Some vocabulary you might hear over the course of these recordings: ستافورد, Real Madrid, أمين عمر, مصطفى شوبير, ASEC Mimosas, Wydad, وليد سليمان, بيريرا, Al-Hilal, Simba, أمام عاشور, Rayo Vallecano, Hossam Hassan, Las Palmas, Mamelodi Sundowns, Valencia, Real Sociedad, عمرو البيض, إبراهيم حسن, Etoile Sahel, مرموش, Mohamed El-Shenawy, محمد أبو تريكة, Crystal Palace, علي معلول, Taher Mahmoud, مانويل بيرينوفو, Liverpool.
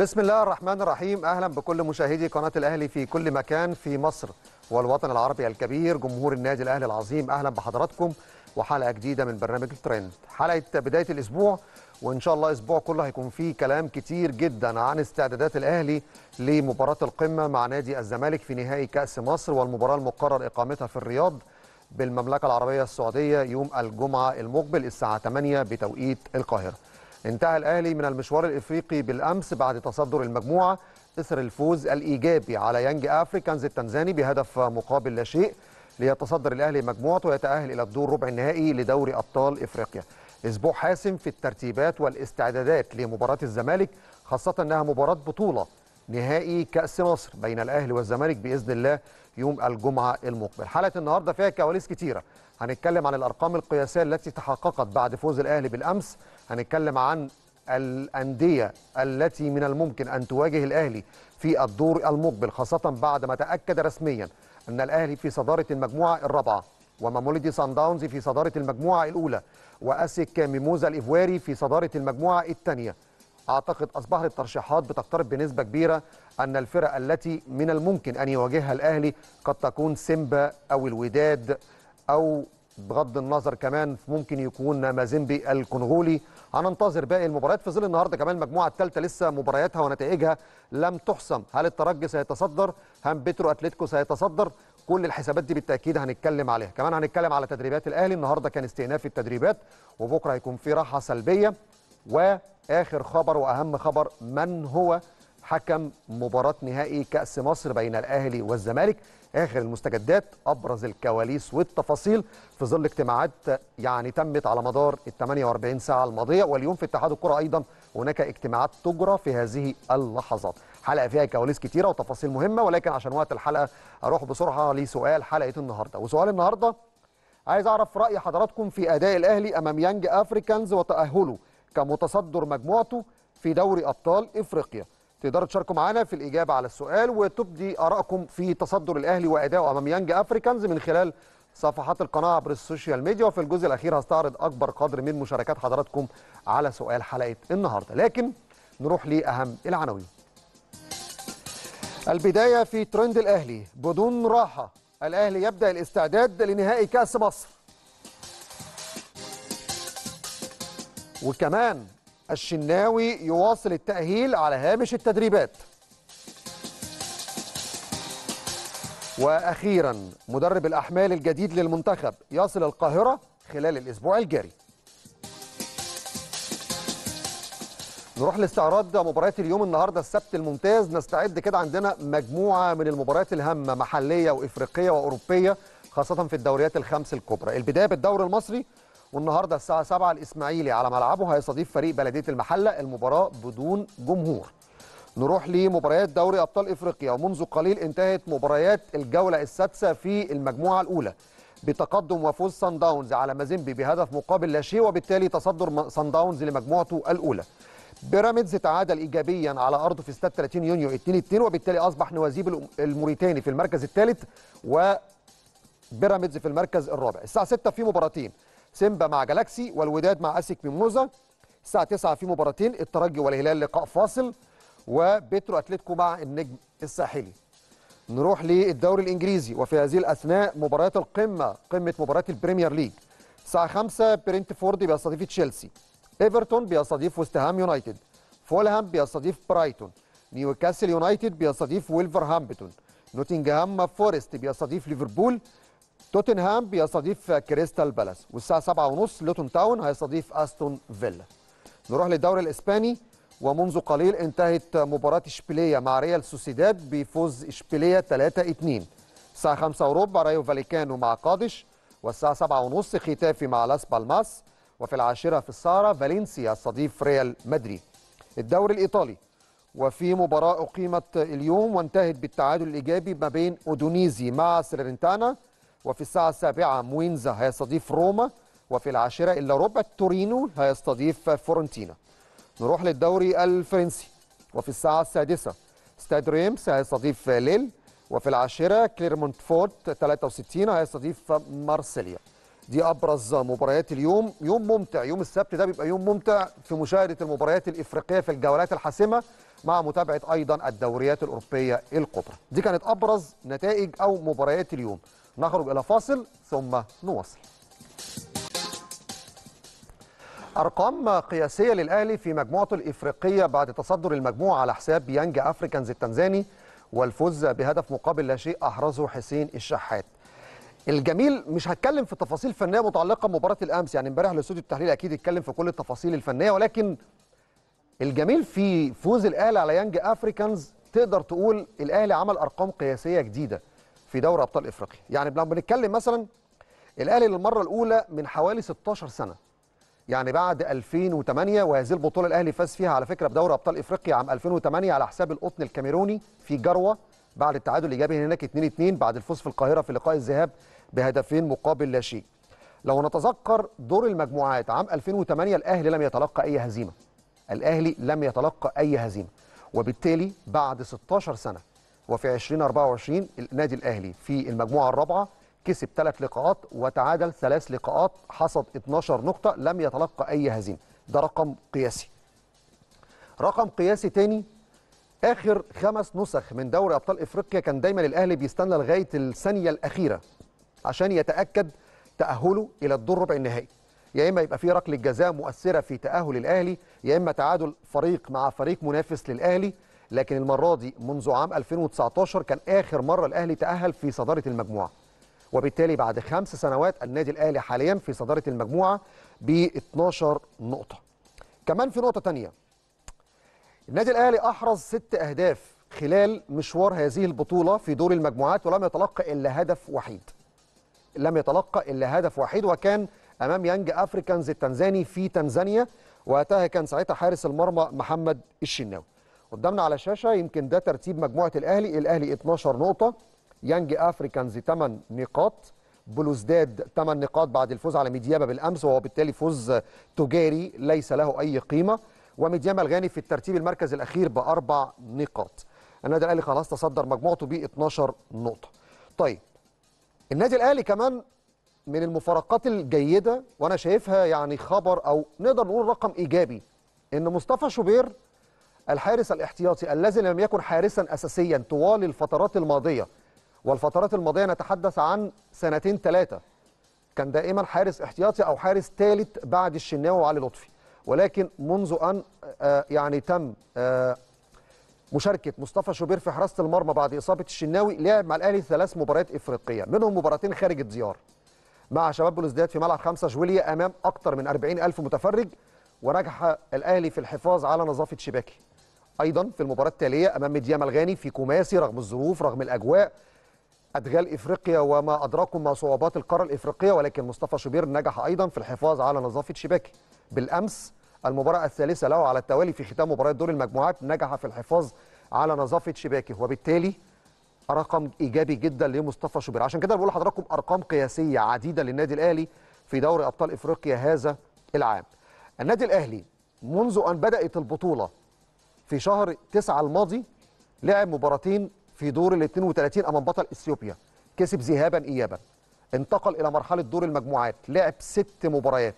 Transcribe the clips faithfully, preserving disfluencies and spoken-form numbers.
بسم الله الرحمن الرحيم. أهلا بكل مشاهدي قناة الأهلي في كل مكان في مصر والوطن العربي الكبير، جمهور النادي الأهلي العظيم. أهلا بحضراتكم وحلقة جديدة من برنامج الترند، حلقة بداية الأسبوع، وإن شاء الله أسبوع كله هيكون فيه كلام كتير جدا عن استعدادات الأهلي لمباراة القمة مع نادي الزمالك في نهائي كأس مصر، والمباراة المقرر إقامتها في الرياض بالمملكة العربية السعودية يوم الجمعة المقبل الساعة ثمانية بتوقيت القاهرة. انتهى الأهلي من المشوار الإفريقي بالأمس بعد تصدر المجموعة إثر الفوز الإيجابي على يانج أفريكانز التنزاني بهدف مقابل لا شيء، ليتصدر الأهلي مجموعته ويتأهل إلى الدور ربع النهائي لدوري أبطال إفريقيا. أسبوع حاسم في الترتيبات والاستعدادات لمباراة الزمالك، خاصة أنها مباراة بطولة نهائي كأس مصر بين الأهلي والزمالك بإذن الله يوم الجمعة المقبل. حلقة النهاردة فيها كواليس كتيرة، هنتكلم عن الأرقام القياسية التي تحققت بعد فوز الأهلي بالأمس، هنتكلم عن الأندية التي من الممكن أن تواجه الأهلي في الدور المقبل، خاصة بعد ما تأكد رسميا أن الأهلي في صدارة المجموعة الرابعة، وماموليدي سان داونز في صدارة المجموعة الأولى، وأسك ميموزا الإفواري في صدارة المجموعة الثانية. أعتقد أصبحت الترشيحات بتقترب بنسبة كبيرة أن الفرق التي من الممكن أن يواجهها الأهلي قد تكون سيمبا أو الوداد، أو بغض النظر كمان ممكن يكون مازيمبي الكونغولي. هننتظر باقي المباريات في ظل النهارده كمان المجموعه الثالثه لسه مبارياتها ونتائجها لم تحسم. هل الترجي سيتصدر؟ هم بيترو اتلتيكو سيتصدر؟ كل الحسابات دي بالتاكيد هنتكلم عليها. كمان هنتكلم على تدريبات الاهلي، النهارده كان استئناف التدريبات وبكره هيكون في راحه سلبيه. واخر خبر واهم خبر، من هو حكم مباراه نهائي كاس مصر بين الاهلي والزمالك؟ آخر المستجدات، أبرز الكواليس والتفاصيل في ظل اجتماعات يعني تمت على مدار ال ثمانية وأربعين ساعة الماضية، واليوم في اتحاد الكرة أيضا هناك اجتماعات تجرى في هذه اللحظات. حلقة فيها كواليس كتيرة وتفاصيل مهمة، ولكن عشان وقت الحلقة أروح بسرعة لسؤال حلقة النهاردة. وسؤال النهاردة عايز أعرف رأي حضراتكم في أداء الأهلي أمام يانج أفريكانز وتأهله كمتصدر مجموعته في دوري أبطال إفريقيا. تقدروا تشاركوا معانا في الإجابة على السؤال وتبدي آرائكم في تصدر الأهلي وأداؤه أمام يانج أفريكانز من خلال صفحات القناة عبر السوشيال ميديا، وفي الجزء الأخير هستعرض أكبر قدر من مشاركات حضراتكم على سؤال حلقة النهاردة. لكن نروح لأهم العناوين. البداية في ترند الأهلي بدون راحة، الأهلي يبدأ الاستعداد لنهائي كأس مصر. وكمان الشناوي يواصل التأهيل على هامش التدريبات. وأخيرا مدرب الأحمال الجديد للمنتخب يصل القاهرة خلال الأسبوع الجاري. نروح لاستعراض مباريات اليوم النهارده السبت الممتاز. نستعد كده، عندنا مجموعة من المباريات الهامة محلية وإفريقية وأوروبية، خاصة في الدوريات الخمس الكبرى. البداية بالدوري المصري، والنهارده الساعة سبعة الإسماعيلي على ملعبه هيستضيف فريق بلدية المحلة، المباراة بدون جمهور. نروح لمباريات دوري أبطال إفريقيا، ومنذ قليل انتهت مباريات الجولة السادسة في المجموعة الأولى بتقدم وفوز سان داونز على مازيمبي بهدف مقابل لا شيء، وبالتالي تصدر سان داونز لمجموعته الأولى. بيراميدز تعادل إيجابيا على أرضه في استاد ثلاثين يونيو اثنين اثنين، وبالتالي أصبح نوازيب الموريتاني في المركز الثالث وبيراميدز في المركز الرابع. الساعة ستة في مباراتين، سيمبا مع جالاكسي والوداد مع أسيك ميموزا. الساعة تسعة في مباراتين، الترجي والهلال لقاء فاصل، وبيترو أتلتيكو مع النجم الساحلي. نروح للدوري الإنجليزي، وفي هذه الأثناء مباريات القمة، قمة مباريات البريمير ليج. الساعة خمسة برينتفورد بيستضيف تشيلسي، إيفرتون بيستضيف ويست هام يونايتد، فولهام بيستضيف برايتون، نيوكاسل يونايتد بيستضيف ويلفرهامبتون، نوتنجهام فورست بيستضيف ليفربول، توتنهام بيستضيف كريستال بالاس. والساعة سبعة وثلاثين لوتون تاون هيستضيف أستون فيلا. نروح للدوري الإسباني، ومنذ قليل انتهت مباراة إشبيلية مع ريال سوسيداد بفوز إشبيلية ثلاثة اثنين. الساعة خمسة وربع رايو فاليكانو مع قادش، والساعة سبعة وثلاثين ختافي مع لاس بالماس، وفي العاشرة في السهرة فالنسيا يستضيف ريال مدريد. الدوري الإيطالي، وفي مباراة أقيمت اليوم وانتهت بالتعادل الإيجابي ما بين أودونيزي مع سيرنتانا، وفي الساعة السابعة موينزا هيستضيف روما، وفي العاشرة إلا ربع تورينو هيستضيف فورنتينا. نروح للدوري الفرنسي، وفي الساعة السادسة ستاد ريمس هيستضيف ليل، وفي العاشرة كليرمونتفورت ثلاثة وستين هيستضيف مارسيليا. دي ابرز مباريات اليوم. يوم ممتع، يوم السبت ده بيبقى يوم ممتع في مشاهده المباريات الافريقيه في الجولات الحاسمه مع متابعه ايضا الدوريات الاوروبيه الكبرى. دي كانت ابرز نتائج او مباريات اليوم. نخرج الى فاصل ثم نواصل. ارقام قياسيه للاهلي في مجموعته الافريقيه بعد تصدر المجموعه على حساب يانج افريكانز التنزاني والفوز بهدف مقابل لا شيء احرزه حسين الشحات. الجميل مش هتكلم في تفاصيل فنيه متعلقه بمباراه الامس، يعني امبارح الاستوديو التحليلي اكيد اتكلم في كل التفاصيل الفنيه، ولكن الجميل في فوز الاهلي على يانج افريكانز تقدر تقول الاهلي عمل ارقام قياسيه جديده في دوري ابطال افريقيا. يعني لما بنتكلم مثلا الاهلي للمره الاولى من حوالي ستاشر سنة، يعني بعد ألفين وتمانية، وهذه البطوله الاهلي فاز فيها على فكره بدوري ابطال افريقيا عام ألفين وتمانية على حساب القطن الكاميروني في جروه بعد التعادل الايجابي هناك اتنين اتنين بعد الفوز في القاهره في لقاء الذهاب بهدفين مقابل لا شيء. لو نتذكر دور المجموعات عام ألفين وتمانية الاهلي لم يتلقى اي هزيمه. الاهلي لم يتلقى اي هزيمه، وبالتالي بعد ستاشر سنة وفي ألفين وأربعة وعشرين النادي الاهلي في المجموعه الرابعه كسب ثلاث لقاءات وتعادل ثلاث لقاءات، حصد اتناشر نقطة، لم يتلقى أي هزيمة. ده رقم قياسي. رقم قياسي تاني، آخر خمس نسخ من دوري أبطال إفريقيا كان دايما الأهلي بيستنى لغاية الثانية الأخيرة عشان يتأكد تأهله إلى الدور ربع النهائي. يا إما يبقى في ركلة جزاء مؤثرة في تأهل الأهلي، يا إما تعادل فريق مع فريق منافس للأهلي، لكن المرة دي منذ عام ألفين وتسعتاشر كان آخر مرة الأهلي تأهل في صدارة المجموعة. وبالتالي بعد خمس سنوات النادي الأهلي حاليا في صدارة المجموعة ب اتناشر نقطة. كمان في نقطة تانية، النادي الأهلي أحرز ست أهداف خلال مشوار هذه البطولة في دور المجموعات ولم يتلقى إلا هدف وحيد. لم يتلقى إلا هدف وحيد وكان أمام يانج أفريكانز التنزاني في تنزانيا، وقتها كان ساعتها حارس المرمى محمد الشناوي. قدامنا على الشاشة يمكن ده ترتيب مجموعة الأهلي. الأهلي اتناشر نقطة، يانج افريكانز تمن نقاط، بلوزداد تمن نقاط بعد الفوز على ميدياما بالامس وهو بالتالي فوز تجاري ليس له اي قيمه، وميدياما الغاني في الترتيب المركز الاخير باربع نقاط. النادي الاهلي خلاص تصدر مجموعته ب اتناشر نقطة. طيب النادي الاهلي كمان من المفارقات الجيده وانا شايفها يعني خبر او نقدر نقول رقم ايجابي، ان مصطفى شوبير الحارس الاحتياطي الذي لم يكن حارسا اساسيا طوال الفترات الماضيه، والفترات الماضيه نتحدث عن سنتين ثلاثه، كان دائما حارس احتياطي او حارس ثالث بعد الشناوي وعلي لطفي، ولكن منذ ان يعني تم مشاركه مصطفى شوبير في حراسه المرمى بعد اصابه الشناوي لعب مع الاهلي ثلاث مباريات افريقيه، منهم مباراتين خارج الديار مع شباب بلوزداد في ملعب خمسة جويلية امام اكثر من أربعين ألف متفرج، ونجح الاهلي في الحفاظ على نظافه شباكه. ايضا في المباراه التاليه امام ميدياما الغاني في كوماسي رغم الظروف رغم الاجواء أدغال إفريقيا وما أدراكم مع صعوبات القارة الإفريقية، ولكن مصطفى شوبير نجح أيضا في الحفاظ على نظافة شباكه. بالأمس المباراة الثالثة له على التوالي في ختام مباراة دور المجموعات نجح في الحفاظ على نظافة شباكه، وبالتالي رقم إيجابي جدا لمصطفى شوبير. عشان كده بقول لحضراتكم أرقام قياسية عديدة للنادي الأهلي في دوري أبطال إفريقيا هذا العام. النادي الأهلي منذ أن بدأت البطولة في شهر تسعة الماضي لعب مباراتين في دور ال اتنين وتلاتين امام بطل اثيوبيا، كسب ذهابا ايابا، انتقل الى مرحله دور المجموعات، لعب ست مباريات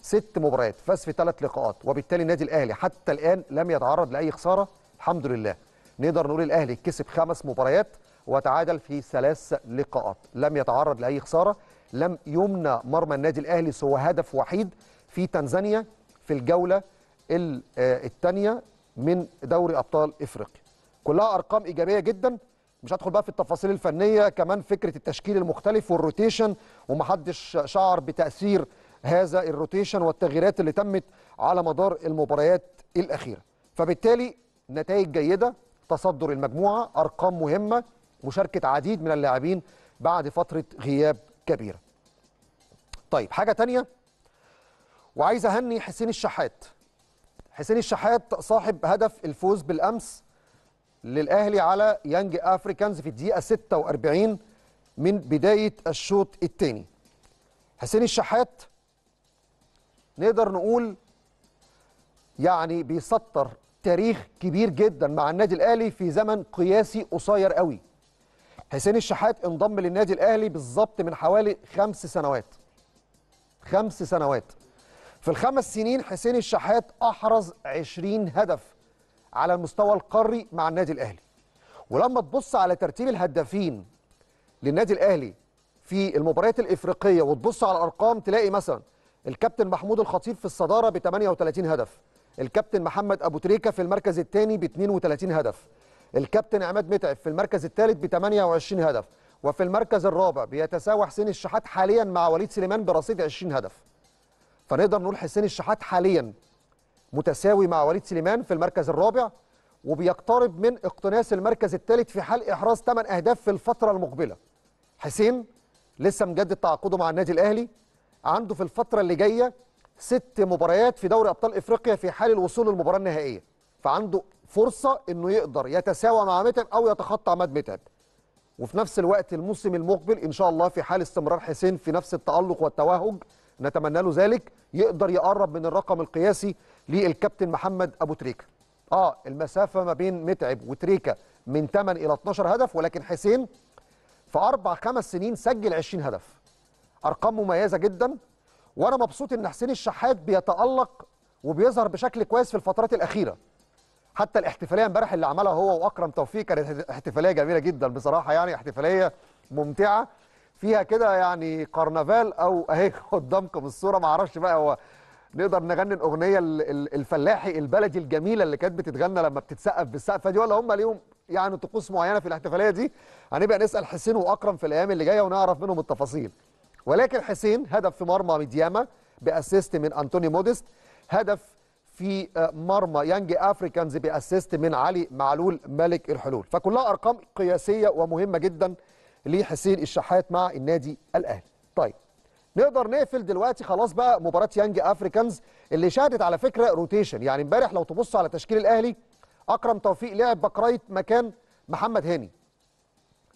ست مباريات فاز في ثلاث لقاءات، وبالتالي النادي الاهلي حتى الان لم يتعرض لاي خساره. الحمد لله نقدر نقول الاهلي كسب خمس مباريات وتعادل في ثلاث لقاءات، لم يتعرض لاي خساره، لم يمنع مرمى النادي الاهلي سوى هدف وحيد في تنزانيا في الجوله الثانيه من دوري ابطال افريقيا. كلها ارقام ايجابيه جدا. مش هدخل بقى في التفاصيل الفنيه، كمان فكره التشكيل المختلف والروتيشن، ومحدش شعر بتاثير هذا الروتيشن والتغييرات اللي تمت على مدار المباريات الاخيره. فبالتالي نتائج جيده، تصدر المجموعه، ارقام مهمه، مشاركه عديد من اللاعبين بعد فتره غياب كبيره. طيب حاجه ثانيه، وعايز اهني حسين الشحات. حسين الشحات صاحب هدف الفوز بالامس للأهلي على يانج أفريكانز في الدقيقة ستة وأربعين من بداية الشوط الثاني. حسين الشحات نقدر نقول يعني بيسطر تاريخ كبير جدا مع النادي الأهلي في زمن قياسي قصير قوي. حسين الشحات انضم للنادي الأهلي بالظبط من حوالي خمس سنوات. خمس سنوات. في الخمس سنين حسين الشحات أحرز عشرين هدف على المستوى القاري مع النادي الأهلي. ولما تبص على ترتيب الهدافين للنادي الأهلي في المباريات الإفريقية وتبص على الأرقام، تلاقي مثلا الكابتن محمود الخطيب في الصدارة ب ثمانية وثلاثين هدف، الكابتن محمد أبو تريكة في المركز الثاني ب اثنين وثلاثين هدف، الكابتن عماد متعب في المركز الثالث ب ثمانية وعشرين هدف، وفي المركز الرابع بيتساوى حسين الشحات حاليا مع وليد سليمان برصيد عشرين هدف. فنقدر نقول حسين الشحات حاليا متساوي مع وليد سليمان في المركز الرابع، وبيقترب من اقتناص المركز الثالث في حال إحراز ثمانية أهداف في الفترة المقبلة. حسين لسه مجدد تعاقده مع النادي الأهلي، عنده في الفترة اللي جاية ست مباريات في دوري أبطال إفريقيا في حال الوصول للمباراة النهائية، فعنده فرصة إنه يقدر يتساوى مع متعب أو يتخطى عماد متعب. وفي نفس الوقت الموسم المقبل إن شاء الله في حال استمرار حسين في نفس التألق والتوهج، نتمنى له ذلك، يقدر يقرب من الرقم القياسي للكابتن محمد أبو تريكة. آه المسافة ما بين متعب وتريكة من ثمانية إلى اثناشر هدف، ولكن حسين في أربع خمس سنين سجل عشرين هدف. أرقام مميزة جدا، وأنا مبسوط إن حسين الشحات بيتألق وبيظهر بشكل كويس في الفترات الأخيرة. حتى الاحتفاليه امبارح اللي عملها هو واكرم توفيق كانت احتفاليه جميله جدا بصراحه، يعني احتفاليه ممتعه فيها كده يعني كرنفال او اهي قدامكم الصوره. ما اعرفش بقى هو نقدر نغني الاغنيه الفلاحي البلدي الجميله اللي كانت بتتغنى لما بتتسقف بالسقفه دي، ولا هم ليهم يعني طقوس معينه في الاحتفاليه دي؟ هنبقى يعني نسال حسين واكرم في الايام اللي جايه ونعرف منهم التفاصيل. ولكن حسين هدف في مرمى ميدياما باسيست من انطوني موديست، هدف في مرمى يانج افريكانز باسيست من علي معلول ملك الحلول، فكلها ارقام قياسيه ومهمه جدا لحسين الشحات مع النادي الاهلي. طيب نقدر نقفل دلوقتي خلاص بقى مباراه يانج افريكانز اللي شهدت على فكره روتيشن، يعني امبارح لو تبص على تشكيل الاهلي اكرم توفيق لعب بكرايت مكان محمد هاني.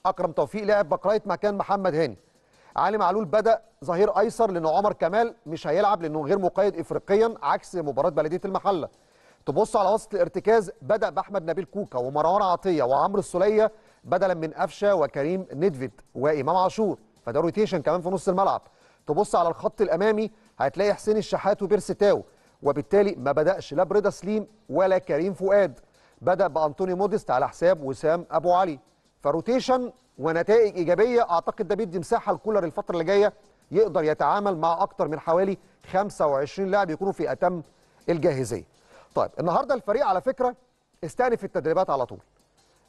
اكرم توفيق لعب بكرايت مكان محمد هاني. علي معلول بدأ ظهير ايسر لانه عمر كمال مش هيلعب لانه غير مقيد افريقيا عكس مباراه بلديه المحله. تبص على وسط الارتكاز بدأ باحمد نبيل كوكا ومروان عطيه وعمرو السوليه بدلا من قفشه وكريم ندفد وامام عاشور، فده روتيشن كمان في نص الملعب. تبص على الخط الامامي هتلاقي حسين الشحات وبيرسي تاو، وبالتالي ما بدأش لا برضا سليم ولا كريم فؤاد، بدأ بانطوني موديست على حساب وسام ابو علي. فروتيشن ونتائج ايجابيه، اعتقد ده بيدي مساحه لكولر الفتره اللي جايه يقدر يتعامل مع اكتر من حوالي خمسة وعشرين لاعب يكونوا في اتم الجاهزيه. طيب النهارده الفريق على فكره استأنف التدريبات على طول،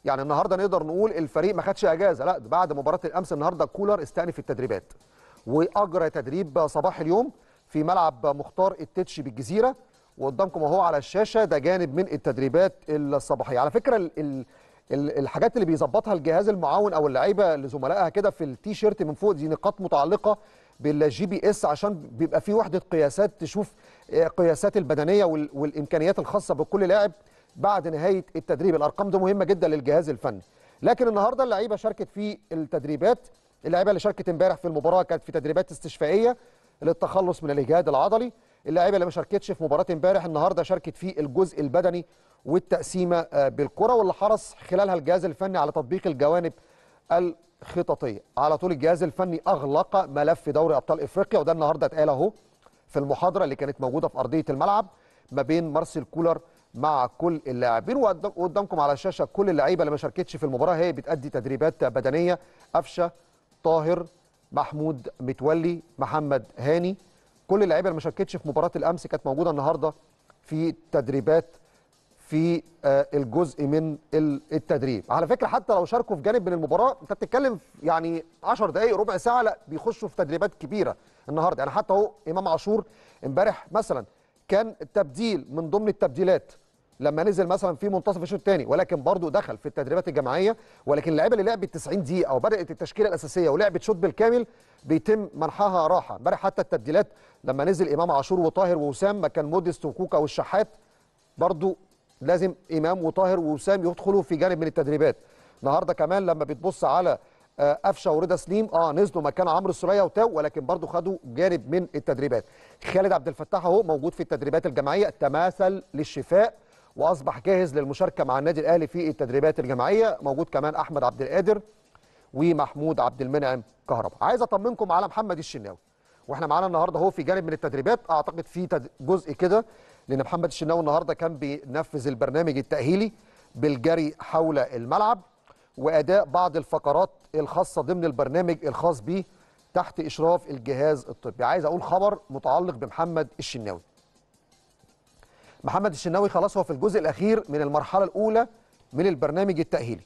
يعني النهارده نقدر نقول الفريق ما خدش اجازه، لا بعد مباراه الامس النهارده كولر استأنف التدريبات واجرى تدريب صباح اليوم في ملعب مختار التتش بالجزيره، وقدامكم اهو على الشاشه ده جانب من التدريبات الصباحيه. على فكره ال الحاجات اللي بيظبطها الجهاز المعاون او اللعيبه لزملائها كده في التي شيرت من فوق دي نقاط متعلقه بالجي بي اس، عشان بيبقى في وحده قياسات تشوف قياسات البدنيه والامكانيات الخاصه بكل لاعب بعد نهايه التدريب. الارقام دي مهمه جدا للجهاز الفني. لكن النهارده اللعيبه شاركت في التدريبات، اللعيبه اللي شاركت امبارح في المباراه كانت في تدريبات استشفائيه للتخلص من الاجهاد العضلي. اللعيبه اللي ما شاركتش في مباراه امبارح النهارده شاركت في الجزء البدني والتقسيمه بالكره، واللي حرص خلالها الجهاز الفني على تطبيق الجوانب الخططيه. على طول الجهاز الفني اغلق ملف دوري ابطال افريقيا، وده النهارده اتقال اهو في المحاضره اللي كانت موجوده في ارضيه الملعب ما بين مارسيل كولر مع كل اللاعبين. وقدامكم على الشاشه كل اللعيبه اللي ما شاركتش في المباراه هي بتأدي تدريبات بدنيه: أفشة، طاهر، محمود متولي، محمد هاني. كل اللعيبه اللي ما شاركتش في مباراه الامس كانت موجوده النهارده في تدريبات في الجزء من التدريب. على فكره حتى لو شاركوا في جانب من المباراه انت بتتكلم يعني عشر دقائق ربع ساعه، لا بيخشوا في تدريبات كبيره النهارده. يعني حتى هو امام عاشور امبارح مثلا كان تبديل من ضمن التبديلات لما نزل مثلا في منتصف الشوط الثاني، ولكن برضه دخل في التدريبات الجماعيه. ولكن اللعيبه اللي لعبت تسعين دقيقه وبدات التشكيله الاساسيه ولعبت شوط بالكامل بيتم منحها راحه. امبارح حتى التبديلات لما نزل امام عاشور وطاهر ووسام مكان موديست وكوكا والشحات، برضه لازم امام وطاهر ووسام يدخلوا في جانب من التدريبات. النهارده كمان لما بتبص على قفشه ورضا سليم اه نزلوا مكان عمرو السوليه وتاو، ولكن برضه خدوا جانب من التدريبات. خالد عبد الفتاح اهو موجود في التدريبات الجماعيه، تماثل للشفاء واصبح جاهز للمشاركه مع النادي الاهلي في التدريبات الجماعيه. موجود كمان احمد عبد القادر ومحمود عبد المنعم كهرباء. عايز اطمنكم على محمد الشناوي، واحنا معانا النهارده اهو في جانب من التدريبات، اعتقد في جزء كده لان محمد الشناوي النهارده كان بينفذ البرنامج التاهيلي بالجري حول الملعب واداء بعض الفقرات الخاصه ضمن البرنامج الخاص به تحت اشراف الجهاز الطبي. عايز اقول خبر متعلق بمحمد الشناوي. محمد الشناوي خلاص هو في الجزء الاخير من المرحله الاولى من البرنامج التاهيلي.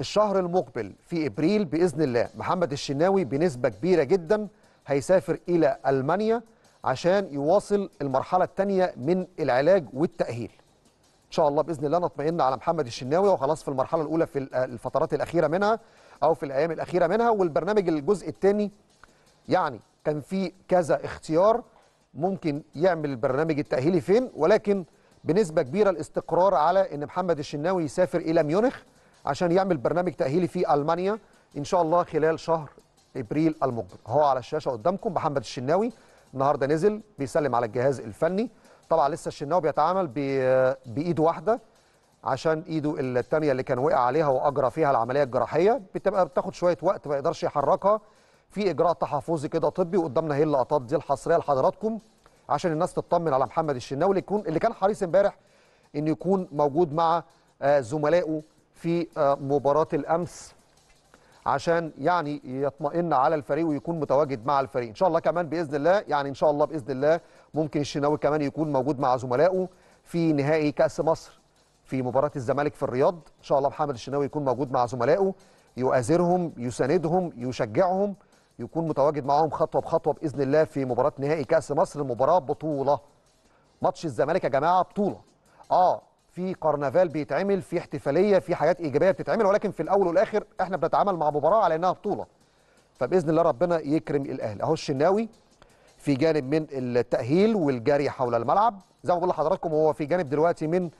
الشهر المقبل في ابريل باذن الله محمد الشناوي بنسبه كبيره جدا هيسافر الى المانيا عشان يواصل المرحله الثانيه من العلاج والتاهيل. ان شاء الله باذن الله نطمئن على محمد الشناوي وخلاص في المرحله الاولى في الفترات الاخيره منها او في الايام الاخيره منها. والبرنامج الجزء الثاني يعني كان في كذا اختيار ممكن يعمل البرنامج التاهيلي فين، ولكن بنسبه كبيره الاستقرار على ان محمد الشناوي يسافر الى ميونخ عشان يعمل برنامج تاهيلي في المانيا ان شاء الله خلال شهر ابريل المقبل. هو على الشاشه قدامكم محمد الشناوي النهارده نزل بيسلم على الجهاز الفني. طبعا لسه الشناوي بيتعامل بايده واحده عشان ايده الثانيه اللي كان وقع عليها واجرى فيها العمليه الجراحيه بتبقى بتاخد شويه وقت ما يقدرش يحركها في اجراء تحفظي كده طبي. وقدامنا اهي اللقطات دي الحصريه لحضراتكم عشان الناس تطمن على محمد الشناوي اللي يكون اللي كان حريص امبارح انه يكون موجود مع زملائه في مباراه الامس عشان يعني يطمئن على الفريق ويكون متواجد مع الفريق ان شاء الله. كمان باذن الله يعني ان شاء الله باذن الله ممكن الشناوي كمان يكون موجود مع زملائه في نهائي كاس مصر في مباراه الزمالك في الرياض. ان شاء الله محمد الشناوي يكون موجود مع زملائه يؤازرهم يساندهم يشجعهم يكون متواجد معاهم خطوه بخطوه باذن الله في مباراه نهائي كاس مصر. مباراه بطوله، ماتش الزمالك يا جماعه بطوله، اه في قرنفال بيتعمل، في احتفاليه، في حاجات ايجابيه بتتعمل، ولكن في الاول والاخر احنا بنتعامل مع مباراه على انها بطوله. فباذن الله ربنا يكرم الاهلي. اهو الشناوي في جانب من التاهيل والجري حول الملعب. زي ما بقول لحضراتكم هو في جانب دلوقتي من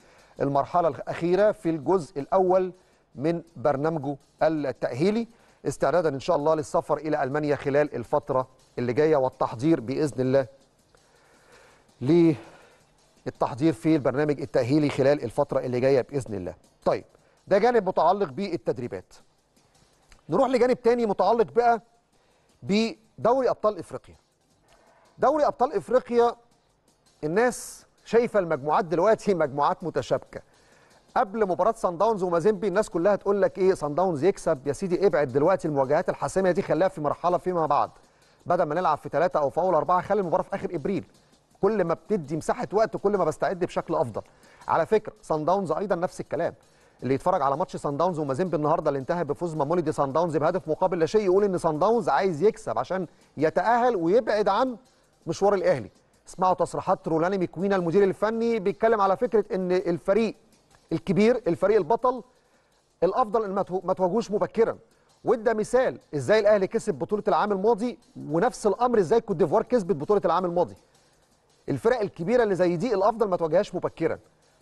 المرحله الاخيره في الجزء الاول من برنامجه التاهيلي استعدادا ان شاء الله للسفر الى المانيا خلال الفتره اللي جايه والتحضير باذن الله للتحضير في البرنامج التاهيلي خلال الفتره اللي جايه باذن الله. طيب ده جانب متعلق بالتدريبات. نروح لجانب تاني متعلق بقى بدوري ابطال افريقيا. دوري ابطال افريقيا الناس شايفه المجموعات دلوقتي مجموعات متشابكه. قبل مباراه صن داونز ومازيمبي الناس كلها تقول لك ايه صن داونز يكسب يا سيدي، ابعد دلوقتي المواجهات الحاسمه دي خليها في مرحله فيما بعد، بدل ما نلعب في ثلاثه او في اول اربعه خلي المباراه في اخر ابريل. كل ما بتدي مساحه وقت كل ما بستعد بشكل افضل. على فكره صن داونز ايضا نفس الكلام، اللي يتفرج على ماتش صن داونز ومازيمبي النهارده اللي انتهى بفوز ماموليدي صن داونز بهدف مقابل لا شيء يقول ان صن داونز عايز يكسب عشان يتاهل ويبعد عن مشوار الاهلي. اسمعوا تصريحات رولاني مكوينا المدير الفني بيتكلم على فكره ان الفريق الكبير الفريق البطل الافضل ان ما تواجهوش مبكرا. وده مثال ازاي الاهلي كسب بطوله العام الماضي، ونفس الامر ازاي كوت ديفوار كسبت بطوله العام الماضي. الفرق الكبيره اللي زي دي الافضل ما تواجههاش مبكرا.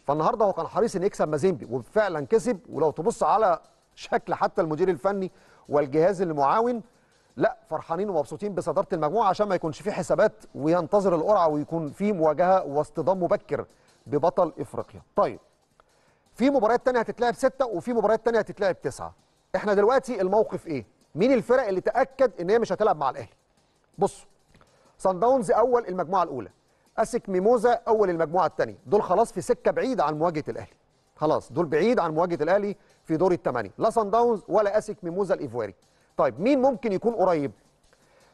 فالنهارده هو كان حريص ان يكسب مازيمبي وفعلا كسب. ولو تبص على شكل حتى المدير الفني والجهاز المعاون لا فرحانين ومبسوطين بصداره المجموعه عشان ما يكونش في حسابات وينتظر القرعه ويكون في مواجهه واصطدام مبكر ببطل افريقيا. طيب في مباريات تانية هتتلعب ستة وفي مباريات تانية هتتلعب تسعة. احنا دلوقتي الموقف ايه؟ مين الفرق اللي تأكد ان هي مش هتلعب مع الاهلي؟ بصوا صن داونز اول المجموعة الاولى، اسك ميموزا اول المجموعة الثانية، دول خلاص في سكة بعيدة عن مواجهة الاهلي. خلاص دول بعيد عن مواجهة الاهلي في دور الثمانية، لا صن داونز ولا اسك ميموزا الايفواري. طيب مين ممكن يكون قريب؟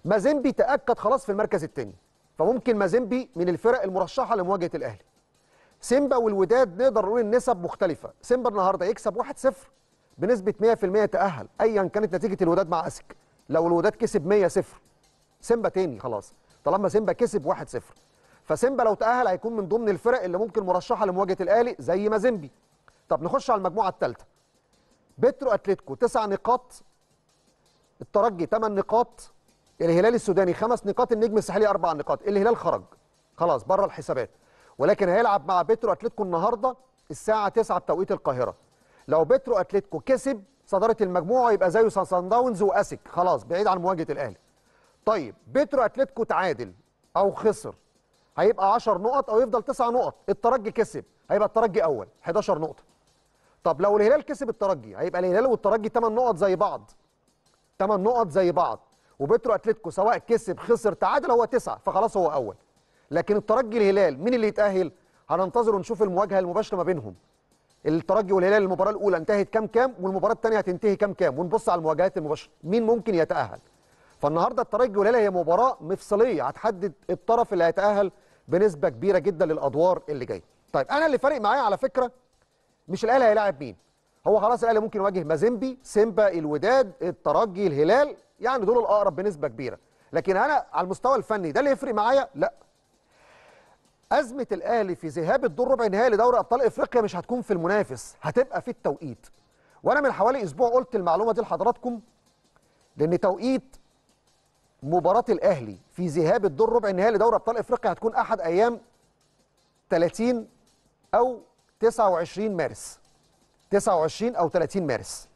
مازيمبي تأكد خلاص في المركز الثاني، فممكن مازيمبي من الفرق المرشحة لمواجهة الاهلي. سيمبا والوداد نقدر نقول النسب مختلفة، سيمبا النهارده يكسب واحد صفر بنسبة مية في المية تأهل، أيا كانت نتيجة الوداد مع أسك، لو الوداد كسب مية صفر سيمبا تاني خلاص، طالما سيمبا كسب واحد صفر، فسيمبا لو تأهل هيكون من ضمن الفرق اللي ممكن مرشحة لمواجهة الأهلي زي مازيمبي. طب نخش على المجموعة الثالثة. بيترو أتلتيكو تسع نقاط، الترجي ثمان نقاط، الهلال السوداني خمس نقاط، النجم الساحلي أربع نقاط، الهلال خرج خلاص بره الحسابات. ولكن هيلعب مع بيترو أتلتيكو النهارده الساعة تسعة بتوقيت القاهرة. لو بيترو أتلتيكو كسب صدارة المجموعة يبقى زيه صن داونز وأسك خلاص بعيد عن مواجهة الأهلي. طيب بيترو أتلتيكو تعادل أو خسر هيبقى عشر نقط أو يفضل تسع نقط، الترجي كسب هيبقى الترجي أول حداشر نقطة. طب لو الهلال كسب الترجي هيبقى الهلال والترجي ثمان نقط زي بعض. ثمان نقط زي بعض، وبترو اتلتيكو سواء كسب خسر تعادل هو تسعه، فخلاص هو اول. لكن الترجي الهلال مين اللي يتاهل؟ هننتظر ونشوف المواجهه المباشره ما بينهم. الترجي والهلال المباراه الاولى انتهت كام كام والمباراه الثانيه هتنتهي كام كام، ونبص على المواجهات المباشره مين ممكن يتاهل. فالنهارده الترجي والهلال هي مباراه مفصليه هتحدد الطرف اللي هيتاهل بنسبه كبيره جدا للادوار اللي جايه. طيب انا اللي فارق معايا على فكره مش الاهلي هيلاعب مين، هو خلاص الاهلي ممكن يواجه مازيمبي، سيمبا، الوداد، الترجي، الهلال، يعني دول الاقرب بنسبه كبيره. لكن انا على المستوى الفني ده اللي يفرق معايا؟ لا. ازمه الاهلي في ذهاب الدور ربع النهائي لدوري ابطال افريقيا مش هتكون في المنافس، هتبقى في التوقيت. وانا من حوالي اسبوع قلت المعلومه دي لحضراتكم، لان توقيت مباراه الاهلي في ذهاب الدور ربع النهائي لدوري ابطال افريقيا هتكون احد ايام ثلاثين او تسعة وعشرين مارس. تسعة وعشرين او ثلاثين مارس.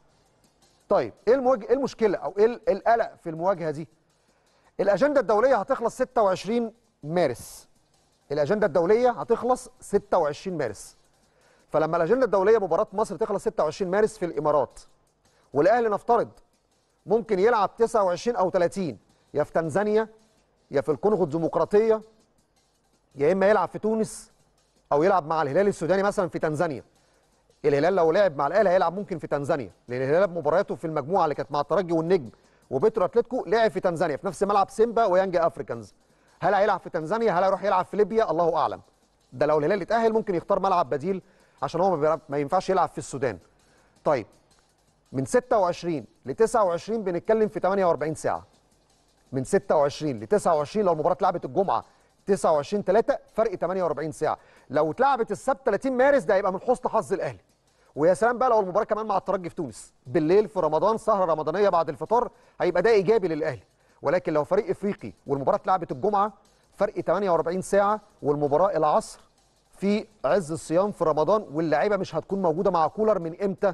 طيب ايه المواجهه، ايه المشكله او ايه القلق في المواجهه دي؟ الاجنده الدوليه هتخلص ستة وعشرين مارس. الاجنده الدوليه هتخلص ستة وعشرين مارس. فلما الاجنده الدوليه مباراه مصر تخلص ستة وعشرين مارس في الامارات، والاهلي نفترض ممكن يلعب تسعة وعشرين او ثلاثين يا في تنزانيا يا في الكونغو الديمقراطيه، يا اما يلعب في تونس او يلعب مع الهلال السوداني مثلا في تنزانيا. الهلال لو لعب مع الاهلي هيلعب ممكن في تنزانيا، لان الهلال مبارياته في المجموعه اللي كانت مع الترجي والنجم وبترو اتلتيكو لعب في تنزانيا في نفس ملعب سيمبا ويانج افريكانز. هل هيلعب في تنزانيا؟ هل هيروح يلعب في ليبيا؟ الله اعلم. ده لو الهلال اتاهل ممكن يختار ملعب بديل عشان هو ما ينفعش يلعب في السودان. طيب من ستة وعشرين ل تسعة وعشرين بنتكلم في ثمانية وأربعين ساعه. من ستة وعشرين ل تسعة وعشرين لو المباراه اتلعبت الجمعه تسعة وعشرين ثلاثة فرق ثمانية وأربعين ساعه، لو اتلعبت السبت ثلاثين مارس ده هيبقى من حسن حظ الاهلي. ويا سلام بقى لو المباراه كمان مع الترجي في تونس بالليل في رمضان، سهره رمضانيه بعد الفطار، هيبقى ده ايجابي للاهلي. ولكن لو فريق افريقي والمباراه اتلعبت الجمعه فرق ثمانية وأربعين ساعه، والمباراه العصر في عز الصيام في رمضان، واللاعيبه مش هتكون موجوده مع كولر من امتى؟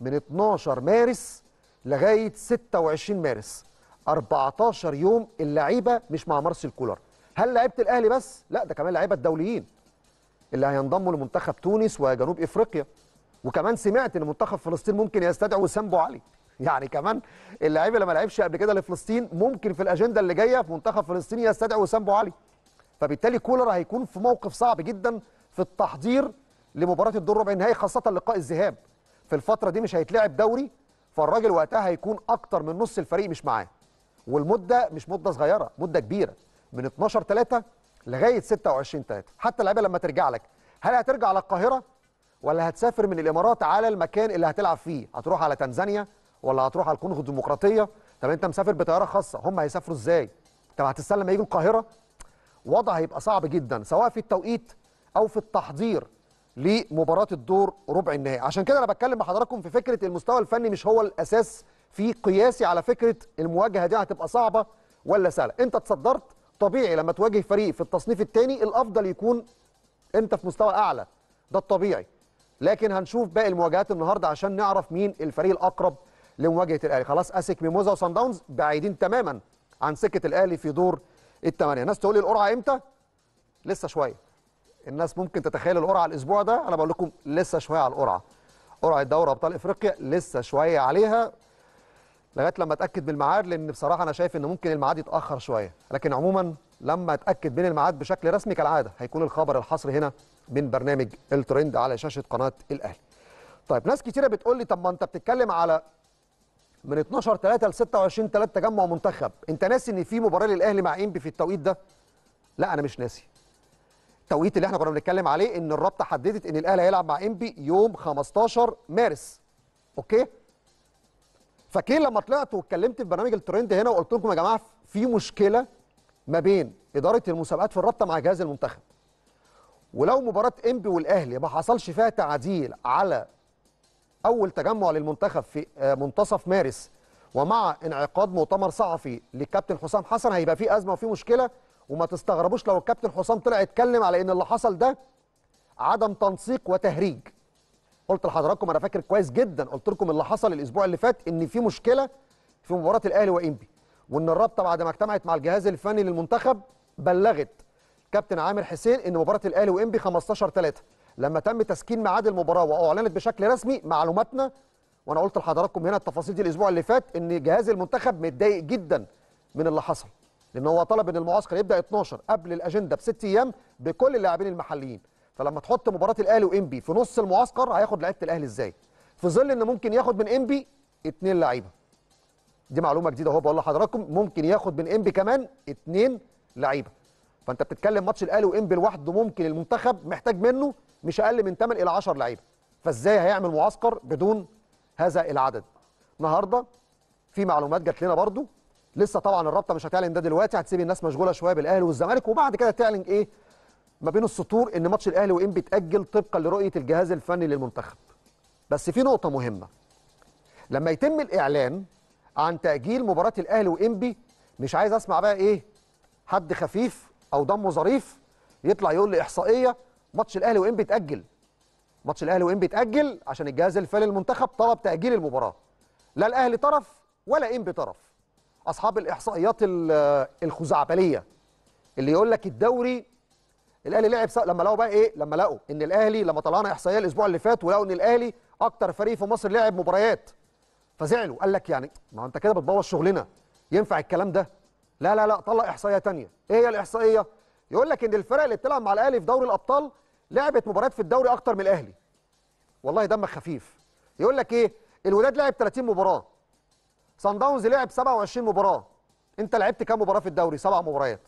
من اثناشر مارس لغايه ستة وعشرين مارس، أربعتاشر يوم اللاعيبه مش مع مارسيل كولر. هل لعيبه الاهلي بس؟ لا، ده كمان لعيبه الدوليين اللي هينضموا لمنتخب تونس وجنوب افريقيا. وكمان سمعت ان منتخب فلسطين ممكن يستدعي وسام ابو علي، يعني كمان اللاعب اللي ما لعبش قبل كده لفلسطين ممكن في الاجنده اللي جايه في منتخب فلسطين يستدعي وسام ابو علي. فبالتالي كولر هيكون في موقف صعب جدا في التحضير لمباراه الدور ربع النهائي، خاصه لقاء الذهاب. في الفتره دي مش هيتلعب دوري، فالراجل وقتها هيكون اكتر من نص الفريق مش معاه. والمده مش مده صغيره، مده كبيره، من اثناشر ثلاثة لغايه ستة وعشرين ثلاثة. حتى اللعيبه لما ترجع لك، هل هترجع على القاهره ولا هتسافر من الامارات على المكان اللي هتلعب فيه؟ هتروح على تنزانيا ولا هتروح على الكونغو الديمقراطيه؟ طب انت مسافر بطياره خاصه، هم هيسافروا ازاي؟ طب هتستنى لما يجوا القاهره؟ وضع هيبقى صعب جدا سواء في التوقيت او في التحضير لمباراه الدور ربع النهائي. عشان كده انا بتكلم مع حضراتكم في فكره المستوى الفني مش هو الاساس في قياسي على فكره المواجهه دي هتبقى صعبه ولا سهله. انت تصدرت طبيعي، لما تواجه فريق في التصنيف الثاني الافضل يكون انت في مستوى اعلى، ده الطبيعي. لكن هنشوف باقي المواجهات النهارده عشان نعرف مين الفريق الاقرب لمواجهه الاهلي. خلاص اسك ميموزا وصن داونز بعيدين تماما عن سكه الاهلي في دور الثمانيه. ناس تقول لي القرعه امتى؟ لسه شويه. الناس ممكن تتخيل القرعه الاسبوع ده، انا بقول لكم لسه شويه على القرعه. قرعه دوري ابطال افريقيا لسه شويه عليها لغايه لما اتاكد بالميعاد، لان بصراحه انا شايف ان ممكن الميعاد يتاخر شويه. لكن عموما لما اتاكد من الميعاد بشكل رسمي كالعاده هيكون الخبر الحصري هنا من برنامج الترند على شاشه قناه الاهلي. طيب ناس كتيره بتقول لي طب ما انت بتتكلم على من اثناشر ثلاثة ل ستة وعشرين ثلاثة تجمع منتخب، انت ناسي ان في مباراه للاهلي مع انبي في التوقيت ده؟ لا انا مش ناسي. التوقيت اللي احنا كنا بنتكلم عليه ان الرابطه حددت ان الاهلي هيلعب مع انبي يوم خمستاشر مارس. اوكي؟ فاكرين لما طلعت واتكلمت في برنامج الترند هنا وقلت لكم يا جماعه في مشكله ما بين اداره المسابقات في الرابطه مع جهاز المنتخب. ولو مباراه انبي والاهلي ما حصلش فيها تعديل على اول تجمع للمنتخب في منتصف مارس، ومع انعقاد مؤتمر صحفي للكابتن حسام حسن، هيبقى في ازمه وفي مشكله. وما تستغربوش لو الكابتن حسام طلع يتكلم على ان اللي حصل ده عدم تنسيق وتهريج. قلت لحضراتكم انا فاكر كويس جدا، قلت لكم اللي حصل الاسبوع اللي فات ان في مشكله في مباراه الاهلي وانبي، وان الرابطه بعد ما اجتمعت مع الجهاز الفني للمنتخب بلغت كابتن عامر حسين ان مباراه الاهلي وانبي خمستاشر ثلاثة. لما تم تسكين ميعاد المباراه واعلنت بشكل رسمي معلوماتنا، وانا قلت لحضراتكم هنا التفاصيل دي الاسبوع اللي فات، ان جهاز المنتخب متضايق جدا من اللي حصل، لان هو طلب ان المعسكر يبدا اتناشر قبل الاجنده بست ايام بكل اللاعبين المحليين. فلما تحط مباراه الاهلي وانبي في نص المعسكر هياخد لعيبه الاهلي ازاي؟ في ظل ان ممكن ياخد من انبي اتنين لعيبه. دي معلومه جديده اهو بقول لحضراتكم، ممكن ياخد من انبي كمان اتنين لعيبه. فانت بتتكلم ماتش الاهلي وانبي لوحده ممكن المنتخب محتاج منه مش اقل من تمن الى عشر لعيبه، فازاي هيعمل معسكر بدون هذا العدد؟ النهارده في معلومات جات لنا برضو، لسه طبعا الرابطه مش هتعلن ده دلوقتي، هتسيب الناس مشغوله شويه بالاهلي والزمالك وبعد كده تعلن ايه ما بين السطور ان ماتش الاهلي وانبي اتاجل طبقا لرؤيه الجهاز الفني للمنتخب. بس في نقطه مهمه، لما يتم الاعلان عن تاجيل مباراه الاهلي وانبي مش عايز اسمع بقى ايه حد خفيف او دمه ظريف يطلع يقول لي احصائيه ماتش الاهلي وانبي اتاجل. ماتش الاهلي وانبي اتاجل عشان الجهاز الفني للمنتخب طلب تاجيل المباراه، لا الاهلي طرف ولا انبي طرف. اصحاب الاحصائيات الخزعبليه اللي يقول لك الدوري الاهلي لعب سا... لما لقوا بقى ايه لما لقوا ان الاهلي لما طلعنا احصائيه الاسبوع اللي فات ولقوا ان الاهلي اكتر فريق في مصر لعب مباريات فزعلوا، قال لك يعني ما انت كده بتبوظ شغلنا، ينفع الكلام ده؟ لا لا لا، طلع احصائيه ثانيه. ايه هي الاحصائيه؟ يقول لك ان الفرق اللي بتلعب مع الاهلي في دوري الابطال لعبت مباريات في الدوري اكتر من الاهلي. والله دمك خفيف. يقول لك ايه؟ الوداد لعب ثلاثين مباراه، صن داونز لعب سبعة وعشرين مباراه، انت لعبت كام مباراه في الدوري؟ سبع مباريات.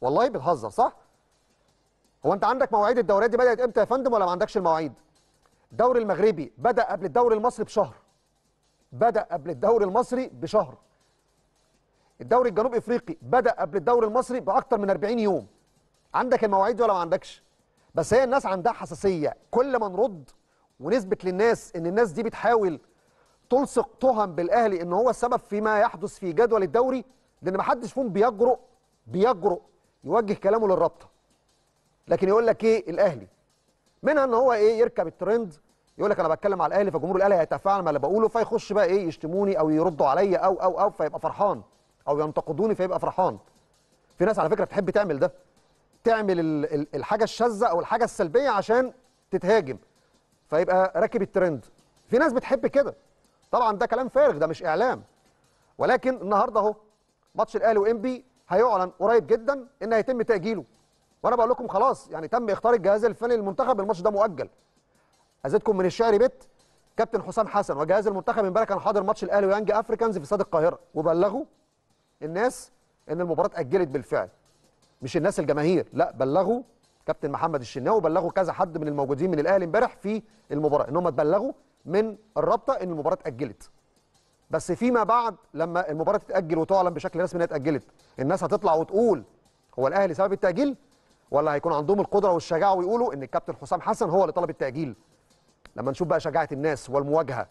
والله بتهزر صح؟ هو انت عندك مواعيد الدوريات دي بدات امتى يا فندم ولا ما عندكش المواعيد؟ الدوري المغربي بدا قبل الدوري المصري بشهر، بدا قبل الدوري المصري بشهر. الدوري الجنوب افريقي بدا قبل الدوري المصري باكتر من أربعين يوم. عندك المواعيد دي ولا ما عندكش؟ بس هي الناس عندها حساسيه، كل ما نرد ونثبت للناس ان الناس دي بتحاول تلصق تهم بالاهلي ان هو السبب فيما يحدث في جدول الدوري، لان ما حدش فيهم بيجرؤ بيجرؤ يوجه كلامه للرابطه. لكن يقول لك ايه الاهلي؟ منها ان هو ايه يركب الترند، يقول لك انا بتكلم على الاهلي فجمهور الاهلي هيتفاعل مع اللي بقوله فيخش بقى ايه يشتموني او يردوا عليا او او او فيبقى فرحان، او ينتقدوني فيبقى فرحان. في ناس على فكره بتحب تعمل ده، تعمل الحاجه الشاذه او الحاجه السلبيه عشان تتهاجم فيبقى راكب الترند. في ناس بتحب كده، طبعا ده كلام فارغ، ده مش اعلام. ولكن النهارده اهو ماتش الاهلي وانبي هيعلن قريب جدا ان هيتم تاجيله، وانا بقول لكم خلاص يعني تم اختيار الجهاز الفني للمنتخب، الماتش ده مؤجل. ازيدكم من الشعر بيت كابتن حسام حسن وجهاز المنتخب امبارح كان حاضر ماتش الاهلي ويانج افريكانز في استاد القاهره وبلغوا الناس ان المباراه اتاجلت بالفعل، مش الناس الجماهير لا، بلغوا كابتن محمد الشناوي وبلغوا كذا حد من الموجودين من الاهلي امبارح في المباراه ان هم اتبلغوا من الرابطه ان المباراه اتاجلت. بس فيما بعد لما المباراه تتاجل وتعلن بشكل رسمي انها اتاجلت، الناس هتطلع وتقول هو الاهلي سبب التاجيل ولا هيكون عندهم القدره والشجاعه ويقولوا ان الكابتن حسام حسن هو اللي طلب التاجيل؟ لما نشوف بقى شجاعه الناس والمواجهه،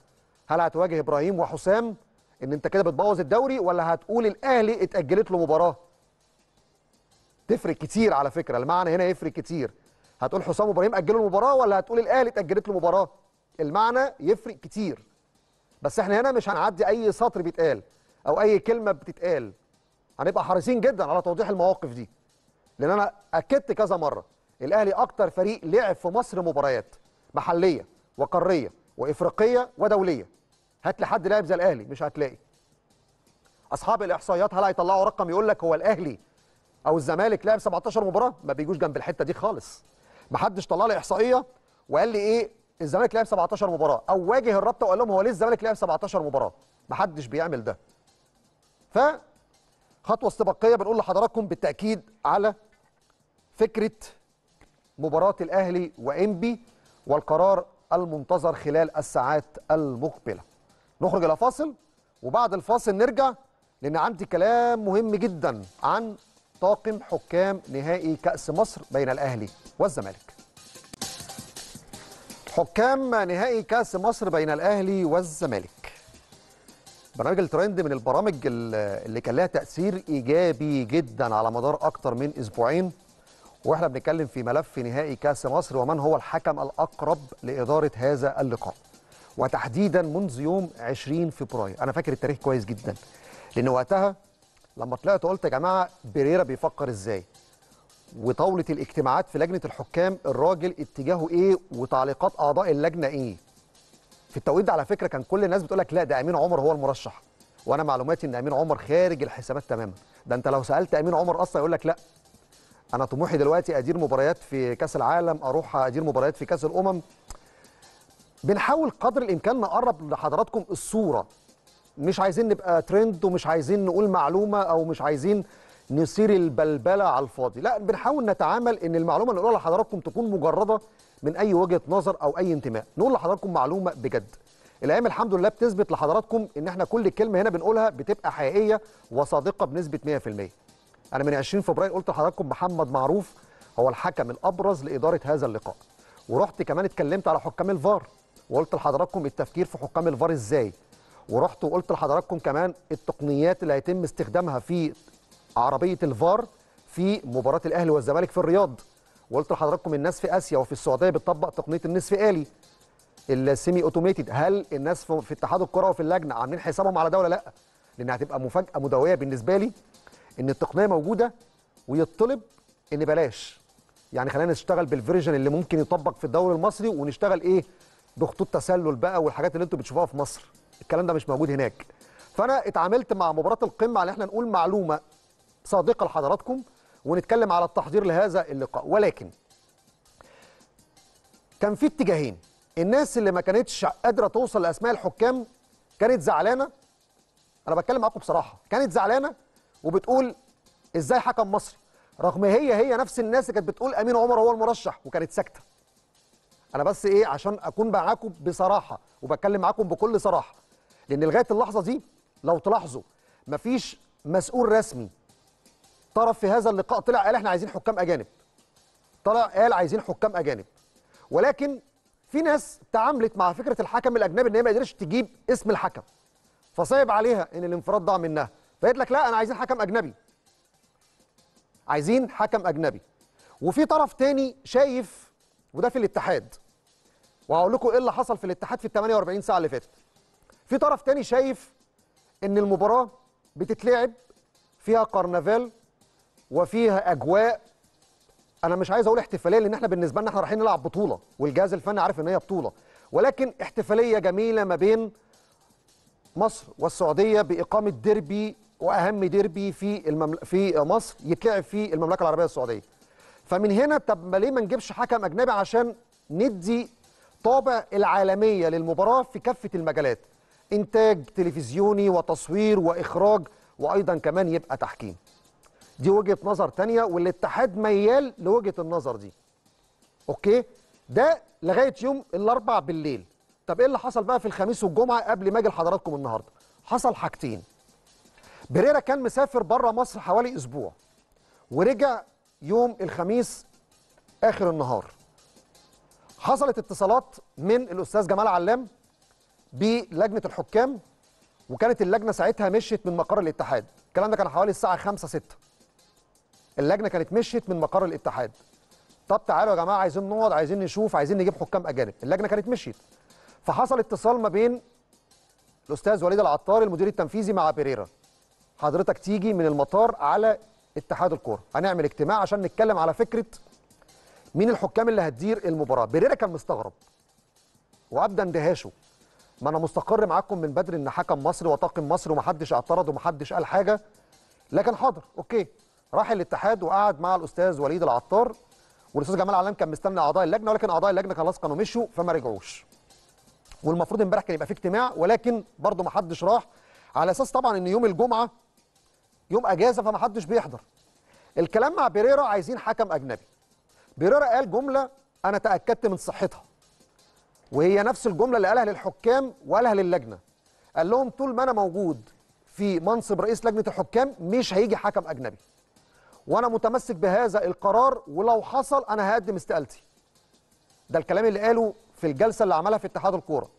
هل هتواجه ابراهيم وحسام ان انت كده بتبوظ الدوري ولا هتقول الاهلي اتاجلت له مباراه؟ تفرق كتير على فكره، المعنى هنا يفرق كتير. هتقول حسام وابراهيم اجلوا المباراه ولا هتقول الاهلي اتاجلت له مباراه؟ المعنى يفرق كتير. بس احنا هنا مش هنعدي اي سطر بيتقال او اي كلمه بتتقال، هنبقى حريصين جدا على توضيح المواقف دي، لان انا اكدت كذا مره الاهلي اكتر فريق لعب في مصر مباريات محليه وقاريه وافريقيه ودوليه. هات لي حد لاعب زي الاهلي مش هتلاقي. اصحاب الاحصائيات هل هيطلعوا رقم يقول لك هو الاهلي او الزمالك لعب سبعتاشر مباراه؟ ما بيجوش جنب الحته دي خالص. ما حدش طلع لي احصائيه وقال لي ايه الزمالك لعب سبعتاشر مباراه، او واجه الرابطه وقال لهم هو ليه الزمالك لعب سبعتاشر مباراه؟ محدش بيعمل ده. ف خطوه استباقيه بنقول لحضراتكم بالتاكيد على فكره مباراه الاهلي وانبي والقرار المنتظر خلال الساعات المقبله. نخرج الى فاصل وبعد الفاصل نرجع، لان عندي كلام مهم جدا عن طاقم حكام نهائي كاس مصر بين الاهلي والزمالك. حكام نهائي كأس مصر بين الأهلي والزمالك. برنامج الترند من البرامج اللي كان لها تأثير إيجابي جدا على مدار أكتر من أسبوعين، وإحنا بنتكلم في ملف نهائي كأس مصر ومن هو الحكم الأقرب لإدارة هذا اللقاء، وتحديدا منذ يوم عشرين فبراير. أنا فاكر التاريخ كويس جدا، لأن وقتها لما طلعت قلت يا جماعة بريرة بيفكر إزاي؟ وطاولة الاجتماعات في لجنة الحكام الراجل اتجاهه ايه وتعليقات اعضاء اللجنة ايه؟ في التوقيت ده على فكرة كان كل الناس بتقول لك لا ده امين عمر هو المرشح، وانا معلوماتي ان امين عمر خارج الحسابات تماما، ده انت لو سالت امين عمر اصلا يقول لك لا، انا طموحي دلوقتي ادير مباريات في كاس العالم، اروح ادير مباريات في كاس الامم. بنحاول قدر الامكان نقرب لحضراتكم الصوره، مش عايزين نبقى ترند ومش عايزين نقول معلومه او مش عايزين نصير البلبله على الفاضي، لا بنحاول نتعامل ان المعلومه اللي نقولها لحضراتكم تكون مجرده من اي وجهه نظر او اي انتماء، نقول لحضراتكم معلومه بجد. الايام الحمد لله بتثبت لحضراتكم ان احنا كل كلمه هنا بنقولها بتبقى حقيقيه وصادقه بنسبه مئة في المئة. انا من عشرين فبراير قلت لحضراتكم محمد معروف هو الحكم الابرز لاداره هذا اللقاء، ورحت كمان اتكلمت على حكام الفار وقلت لحضراتكم التفكير في حكام الفار ازاي، ورحت وقلت لحضراتكم كمان التقنيات اللي هيتم استخدامها في عربيه الفار في مباراه الاهلي والزمالك في الرياض، وقلت لحضراتكم الناس في اسيا وفي السعوديه بتطبق تقنيه النصف آلي السيمي اوتوميتد، هل الناس في اتحاد الكره وفي اللجنه عاملين حسابهم على ده ولا لا؟ لان هتبقى مفاجاه مدويه بالنسبه لي ان التقنيه موجوده ويطلب ان بلاش، يعني خلينا نشتغل بالفيرجن اللي ممكن يطبق في الدوري المصري ونشتغل ايه بخطوط تسلل بقى والحاجات اللي انتم بتشوفوها في مصر، الكلام ده مش موجود هناك. فانا اتعاملت مع مباراه القمه على احنا نقول معلومه صادقه لحضراتكم ونتكلم على التحضير لهذا اللقاء. ولكن كان في اتجاهين، الناس اللي ما كانتش قادره توصل لاسماء الحكام كانت زعلانه، انا بتكلم معاكم بصراحه، كانت زعلانه وبتقول ازاي حكم مصري، رغم هي هي نفس الناس اللي كانت بتقول امين عمر هو المرشح وكانت ساكته. انا بس ايه عشان اكون معاكم بصراحه وبتكلم معاكم بكل صراحه، لان لغايه اللحظه دي لو تلاحظوا مفيش مسؤول رسمي طرف في هذا اللقاء طلع قال احنا عايزين حكام اجانب، طلع قال عايزين حكام اجانب. ولكن في ناس تعاملت مع فكره الحكم الاجنبي ان هي ما قدرتش تجيب اسم الحكم، فصعب عليها ان الانفراد ضاع منها، فقالت لك لا انا عايزين حكم اجنبي، عايزين حكم اجنبي. وفي طرف تاني شايف، وده في الاتحاد وهقول لكم ايه اللي حصل في الاتحاد في الثمانية وأربعين ساعة اللي فاتت، في طرف تاني شايف ان المباراه بتتلعب فيها كرنفال وفيها اجواء، انا مش عايز اقول احتفاليه لان احنا بالنسبه لنا احنا رايحين نلعب بطوله والجهاز الفني عارف ان هي بطوله، ولكن احتفاليه جميله ما بين مصر والسعوديه باقامه ديربي واهم ديربي في الممل... في مصر يتلعب في المملكه العربيه السعوديه. فمن هنا طب ما ليه ما نجيبش حكم اجنبي عشان ندي طابع العالميه للمباراه في كافه المجالات، انتاج تلفزيوني وتصوير واخراج وايضا كمان يبقى تحكيم. دي وجهه نظر تانية والاتحاد ميال لوجهه النظر دي. اوكي؟ ده لغايه يوم الاربع بالليل. طب ايه اللي حصل بقى في الخميس والجمعه قبل ما اجي لحضراتكم النهارده؟ حصل حاجتين. بريرا كان مسافر بره مصر حوالي اسبوع ورجع يوم الخميس اخر النهار. حصلت اتصالات من الاستاذ جمال علام بلجنه الحكام، وكانت اللجنه ساعتها مشيت من مقر الاتحاد، الكلام ده كان حوالي الساعه خمسة ستة. اللجنه كانت مشيت من مقر الاتحاد. طب تعالوا يا جماعه عايزين نقعد، عايزين نشوف، عايزين نجيب حكام اجانب، اللجنه كانت مشيت. فحصل اتصال ما بين الاستاذ وليد العطار المدير التنفيذي مع بيريرا، حضرتك تيجي من المطار على اتحاد الكوره، هنعمل اجتماع عشان نتكلم على فكره مين الحكام اللي هتدير المباراه. بيريرا كان مستغرب وابدى اندهاشه، ما انا مستقر معاكم من بدري ان حكم مصري وطاقم مصري ومحدش اعترض ومحدش قال حاجه، لكن حاضر اوكي. راح الاتحاد وقعد مع الاستاذ وليد العطار، والاستاذ جمال علام كان مستني اعضاء اللجنه، ولكن اعضاء اللجنه خلاص كانوا مشوا فما رجعوش، والمفروض امبارح كان يبقى في اجتماع ولكن برضه ما حدش راح، على اساس طبعا ان يوم الجمعه يوم اجازه فما حدش بيحضر. الكلام مع بيريرا عايزين حكم اجنبي. بيريرا قال جمله انا تاكدت من صحتها، وهي نفس الجمله اللي قالها للحكام وقالها للجنه، قال لهم طول ما انا موجود في منصب رئيس لجنه الحكام مش هيجي حكم اجنبي، وانا متمسك بهذا القرار، ولو حصل انا هقدم استقالتي. ده الكلام اللي قاله في الجلسه اللي عملها في اتحاد الكوره.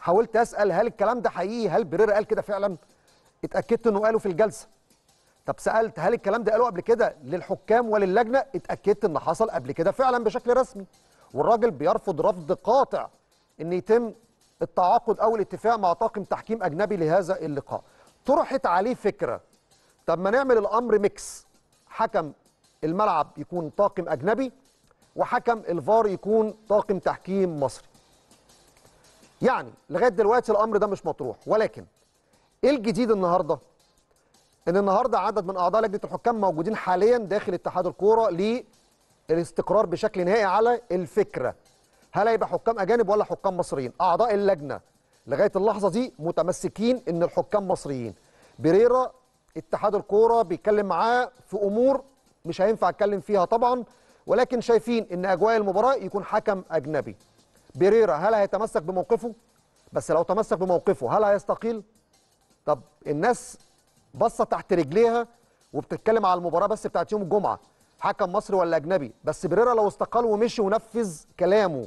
حاولت اسال هل الكلام ده حقيقي، هل بريرا قال كده فعلا؟ اتاكدت انه قاله في الجلسه. طب سالت هل الكلام ده قاله قبل كده للحكام وللجنه؟ اتاكدت ان حصل قبل كده فعلا بشكل رسمي، والراجل بيرفض رفض قاطع ان يتم التعاقد او الاتفاق مع طاقم تحكيم اجنبي لهذا اللقاء. طرحت عليه فكره طب ما نعمل الامر ميكس، حكم الملعب يكون طاقم اجنبي وحكم الفار يكون طاقم تحكيم مصري. يعني لغايه دلوقتي الامر ده مش مطروح، ولكن ايه الجديد النهارده؟ ان النهارده عدد من اعضاء لجنه الحكام موجودين حاليا داخل اتحاد الكوره للاستقرار بشكل نهائي على الفكره. هل هيبقى حكام اجانب ولا حكام مصريين؟ اعضاء اللجنه لغايه اللحظه دي متمسكين ان الحكام مصريين. بريرا اتحاد الكوره بيتكلم معاه في امور مش هينفع اتكلم فيها طبعا، ولكن شايفين ان اجواء المباراه يكون حكم اجنبي. بريرا هل هيتمسك بموقفه؟ بس لو تمسك بموقفه هل هيستقيل؟ طب الناس بصه تحت رجليها وبتتكلم على المباراه بس بتاعت يوم الجمعه، حكم مصري ولا اجنبي؟ بس بريرا لو استقال ومشي ونفذ كلامه،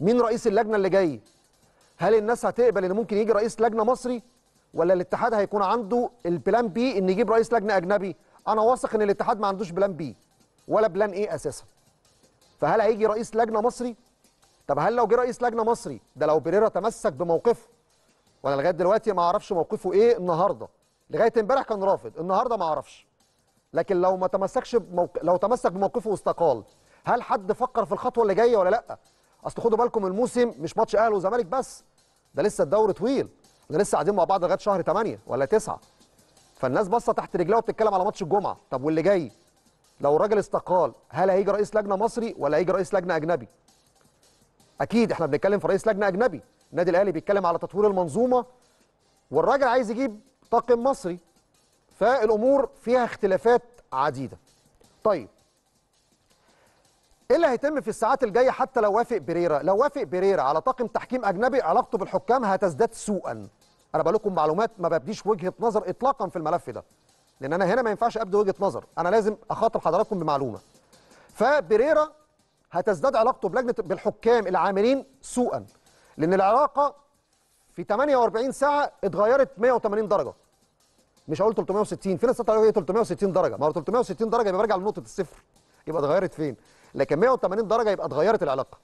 مين رئيس اللجنه اللي جاي؟ هل الناس هتقبل ان ممكن يجي رئيس لجنه مصري، ولا الاتحاد هيكون عنده البلان بي ان يجيب رئيس لجنه اجنبي؟ انا واثق ان الاتحاد ما عندوش بلان بي ولا بلان ايه اساسا. فهل هيجي رئيس لجنه مصري؟ طب هل لو جه رئيس لجنه مصري ده لو بريرا تمسك بموقفه، وانا لغايه دلوقتي ما اعرفش موقفه ايه. النهارده لغايه امبارح كان رافض، النهارده ما اعرفش. لكن لو ما تمسكش بموق... لو تمسك بموقفه واستقال، هل حد فكر في الخطوه اللي جايه ولا لا؟ اصل خدوا بالكم الموسم مش ماتش اهلي وزمالك بس، ده لسه الدوري طويل، ده لسه قاعدين مع بعض لغايه شهر ثمانية ولا تسعة. فالناس باصه تحت رجلها وبتتكلم على ماتش الجمعه. طب واللي جاي لو الراجل استقال، هل هيجي رئيس لجنه مصري ولا هيجي رئيس لجنه اجنبي؟ اكيد احنا بنتكلم في رئيس لجنه اجنبي. النادي الاهلي بيتكلم على تطوير المنظومه، والراجل عايز يجيب طاقم مصري، فالامور فيها اختلافات عديده. طيب ايه اللي هيتم في الساعات الجايه حتى لو وافق بريرا؟ لو وافق بريرا على طاقم تحكيم اجنبي، علاقته بالحكام هتزداد سوءا. انا بقول لكم معلومات، ما ببديش وجهه نظر اطلاقا في الملف ده، لان انا هنا ما ينفعش ابدي وجهه نظر، انا لازم اخاطب حضراتكم بمعلومه. فبريرا هتزداد علاقته بلجنه بالحكام العاملين سوءا، لان العلاقه في ثمانية وأربعين ساعه اتغيرت مية وتمانين درجه. مش هقول تلتمية وستين، في ناس بتقول تلتمية وستين درجه، ما هو تلتمية وستين درجه يبقى برجع لنقطه الصفر، يبقى اتغيرت فين؟ لكن مية وتمانين درجه يبقى اتغيرت العلاقه.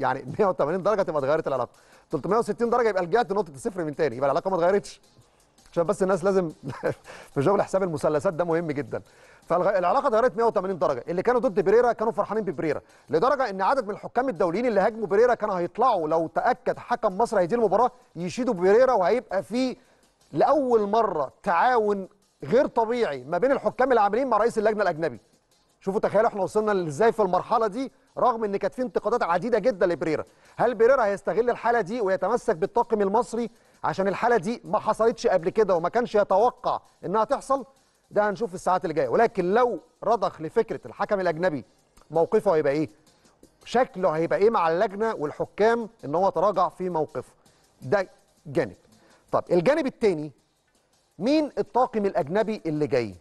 يعني مية وتمانين درجه تبقى اتغيرت العلاقه، تلتمية وستين درجه يبقى رجعت لنقطه الصفر من تاني، يبقى العلاقه ما اتغيرتش. عشان بس الناس لازم في شغل حساب المثلثات ده مهم جدا. فالعلاقه اتغيرت مية وتمانين درجه، اللي كانوا ضد بريرا كانوا فرحانين ببريرا، لدرجه ان عدد من الحكام الدوليين اللي هاجموا بريرا كانوا هيطلعوا لو تاكد حكم مصر هيدير المباراه يشيدوا بريرا، وهيبقى في لاول مره تعاون غير طبيعي ما بين الحكام العاملين مع رئيس اللجنه الاجنبي. شوفوا تخيلوا احنا وصلنا ازاي في المرحله دي، رغم ان كانت في انتقادات عديده جدا لبريرا. هل بريرا هيستغل الحاله دي ويتمسك بالطاقم المصري عشان الحاله دي ما حصلتش قبل كده وما كانش يتوقع انها تحصل؟ ده هنشوف في الساعات اللي جايه. ولكن لو رضخ لفكره الحكم الاجنبي، موقفه هيبقى ايه؟ شكله هيبقى ايه مع اللجنه والحكام ان هو تراجع في موقفه؟ ده جانب. طب الجانب الثاني، مين الطاقم الاجنبي اللي جاي؟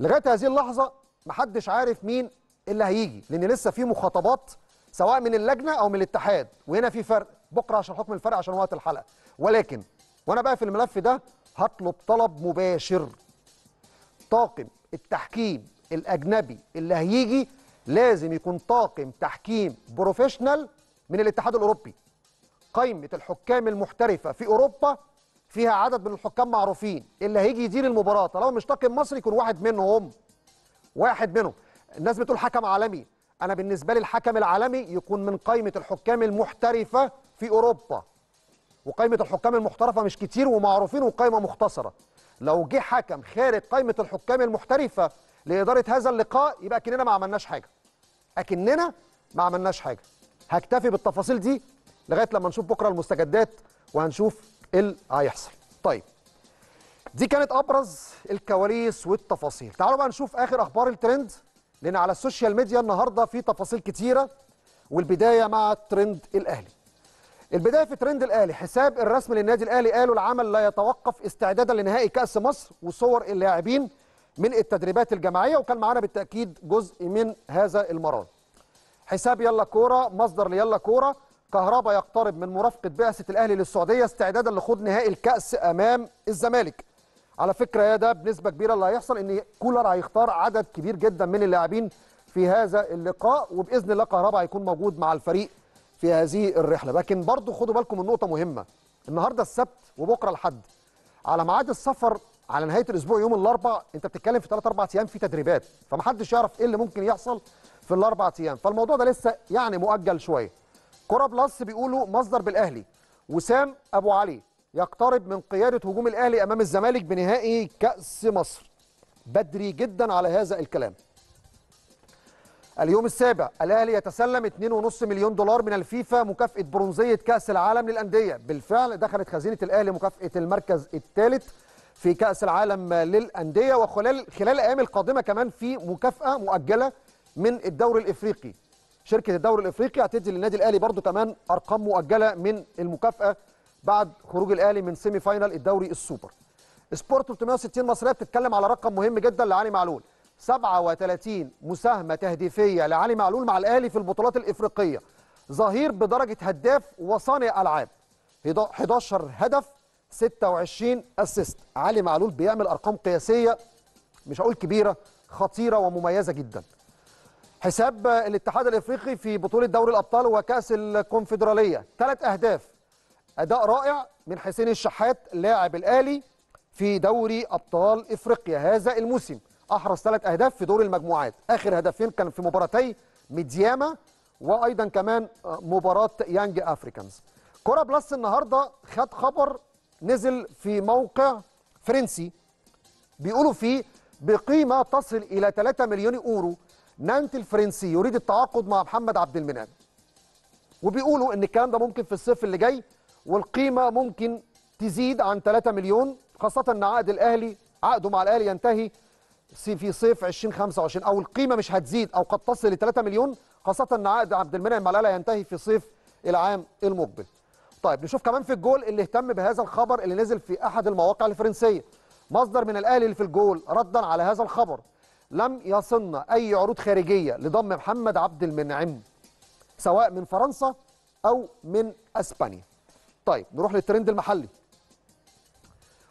لغايه هذه اللحظه محدش عارف مين اللي هيجي، لان لسه في مخاطبات سواء من اللجنه او من الاتحاد، وهنا في فرق. بكره عشان حكم الفرق عشان وقت الحلقه. ولكن وانا بقى في الملف ده هطلب طلب مباشر، طاقم التحكيم الاجنبي اللي هيجي لازم يكون طاقم تحكيم بروفيشنال من الاتحاد الاوروبي. قائمه الحكام المحترفه في اوروبا فيها عدد من الحكام معروفين، اللي هيجي يدير المباراه طالما مش طاقم مصري يكون واحد منهم. واحد منهم. الناس بتقول حكم عالمي، انا بالنسبه لي الحكم العالمي يكون من قائمه الحكام المحترفه في اوروبا، وقائمه الحكام المحترفه مش كتير ومعروفين وقائمه مختصره. لو جه حكم خارج قائمه الحكام المحترفه لاداره هذا اللقاء يبقى اكننا ما عملناش حاجه، اكننا ما عملناش حاجه. هكتفي بالتفاصيل دي لغايه لما نشوف بكره المستجدات وهنشوف ايه اللي هيحصل. طيب دي كانت ابرز الكواليس والتفاصيل. تعالوا بقى نشوف اخر اخبار الترند، لان على السوشيال ميديا النهارده في تفاصيل كتيره. والبدايه مع ترند الاهلي. البدايه في ترند الاهلي، حساب الرسمي للنادي الاهلي قالوا العمل لا يتوقف استعدادا لنهائي كاس مصر، وصور اللاعبين من التدريبات الجماعيه، وكان معانا بالتاكيد جزء من هذا المران. حساب يلا كوره، مصدر ليلا كوره، كهربا يقترب من مرافقه بعثه الاهلي للسعوديه استعدادا لخوض نهائي الكاس امام الزمالك. على فكره يا ده بنسبه كبيره اللي هيحصل ان كولر هيختار عدد كبير جدا من اللاعبين في هذا اللقاء، وباذن الله كهربا هيكون موجود مع الفريق في هذه الرحله. لكن برضو خدوا بالكم من نقطه مهمه، النهارده السبت وبكره الحد، على ميعاد السفر على نهايه الاسبوع يوم الاربع، انت بتتكلم في ثلاث أربع ايام في تدريبات، فمحدش يعرف ايه اللي ممكن يحصل في الاربع ايام، فالموضوع ده لسه يعني مؤجل شويه. كوره بلس بيقولوا مصدر بالاهلي، وسام ابو علي يقترب من قيادة هجوم الأهلي أمام الزمالك بنهائي كأس مصر. بدري جدا على هذا الكلام. اليوم السابع، الأهلي يتسلم اثنين ونصف مليون دولار من الفيفا مكافأة برونزية كأس العالم للأندية. بالفعل دخلت خزينة الأهلي مكافأة المركز الثالث في كأس العالم للأندية، وخلال خلال الأيام القادمة كمان في مكافأة مؤجلة من الدوري الإفريقي. شركة الدوري الإفريقي هتدي للنادي الأهلي برضو كمان أرقام مؤجلة من المكافأة بعد خروج الأهلي من سيمي فاينال الدوري السوبر. سبورت ثلاثمائة وستين مصرية بتتكلم على رقم مهم جدا لعلي معلول، سبعة وثلاثين مساهمة تهديفية لعلي معلول مع الأهلي في البطولات الإفريقية. ظهير بدرجة هداف وصانع ألعاب، أحد عشر هدف، ستة وعشرين أسيست. علي معلول بيعمل أرقام قياسية، مش هقول كبيرة، خطيرة ومميزة جدا. حساب الاتحاد الإفريقي في بطولة دوري الأبطال وكأس الكونفدرالية، ثلاث أهداف. أداء رائع من حسين الشحات لاعب الأهلي في دوري أبطال إفريقيا هذا الموسم. أحرز ثلاث أهداف في دور المجموعات، آخر هدفين كان في مباراتي ميدياما وأيضا كمان مباراة يانج أفريكانز. كرة بلس النهاردة خد خبر نزل في موقع فرنسي بيقولوا فيه بقيمة تصل إلى ثلاثة مليون يورو، نانت الفرنسي يريد التعاقد مع محمد عبد المنعم، وبيقولوا إن الكلام ده ممكن في الصيف اللي جاي، والقيمة ممكن تزيد عن ثلاثة مليون، خاصة أن عقد الأهلي عقده مع الأهلي ينتهي في صيف ألفين وخمسة وعشرين، أو القيمة مش هتزيد أو قد تصل ل ثلاثة مليون، خاصة أن عقد عبد المنعم مع الأهلي ينتهي في صيف العام المقبل. طيب نشوف كمان في الجول اللي اهتم بهذا الخبر اللي نزل في أحد المواقع الفرنسية. مصدر من الأهلي اللي في الجول ردا على هذا الخبر: لم يصلنا أي عروض خارجية لضم محمد عبد المنعم سواء من فرنسا أو من أسبانيا. طيب نروح للترند المحلي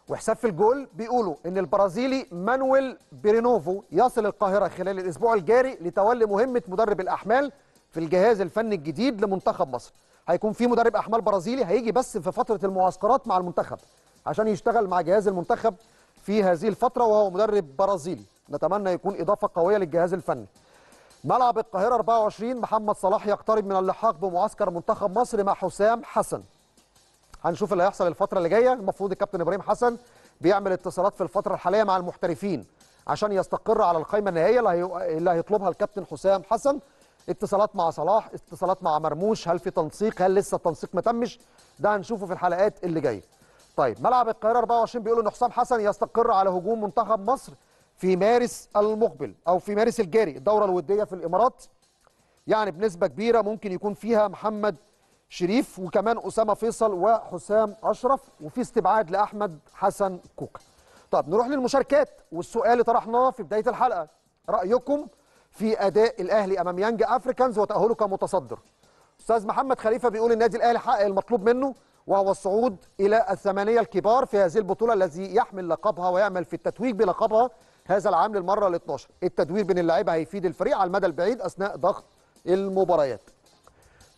وحساب في الجول بيقولوا إن البرازيلي مانويل بيرينوفو يصل القاهرة خلال الأسبوع الجاري لتولي مهمة مدرب الأحمال في الجهاز الفني الجديد لمنتخب مصر. هيكون في مدرب أحمال برازيلي هيجي بس في فترة المعسكرات مع المنتخب عشان يشتغل مع جهاز المنتخب في هذه الفترة، وهو مدرب برازيلي. نتمنى يكون إضافة قوية للجهاز الفني. ملعب القاهرة أربعة وعشرين، محمد صلاح يقترب من اللحاق بمعسكر منتخب مصر مع حسام حسن. هنشوف اللي هيحصل الفترة اللي جاية. المفروض الكابتن إبراهيم حسن بيعمل اتصالات في الفترة الحالية مع المحترفين عشان يستقر على القائمة النهائية اللي هيطلبها الكابتن حسام حسن. اتصالات مع صلاح، اتصالات مع مرموش، هل في تنسيق، هل لسه التنسيق ما تمش، ده هنشوفه في الحلقات اللي جاية. طيب ملعب القاهرة أربعة وعشرين بيقولوا إن حسام حسن يستقر على هجوم منتخب مصر في مارس المقبل أو في مارس الجاري. الدورة الودية في الإمارات يعني بنسبة كبيرة ممكن يكون فيها محمد شريف وكمان أسامة فيصل وحسام أشرف، وفي استبعاد لأحمد حسن كوكا. طب نروح للمشاركات والسؤال اللي طرحناه في بداية الحلقة: رأيكم في أداء الأهلي أمام يانج أفريكانز وتأهله كمتصدر؟ أستاذ محمد خليفة بيقول النادي الأهلي حقق المطلوب منه وهو الصعود إلى الثمانية الكبار في هذه البطولة الذي يحمل لقبها ويعمل في التتويج بلقبها هذا العام للمرة الاثناشر. التدوير بين اللعيبة هيفيد الفريق على المدى البعيد أثناء ضغط المباريات.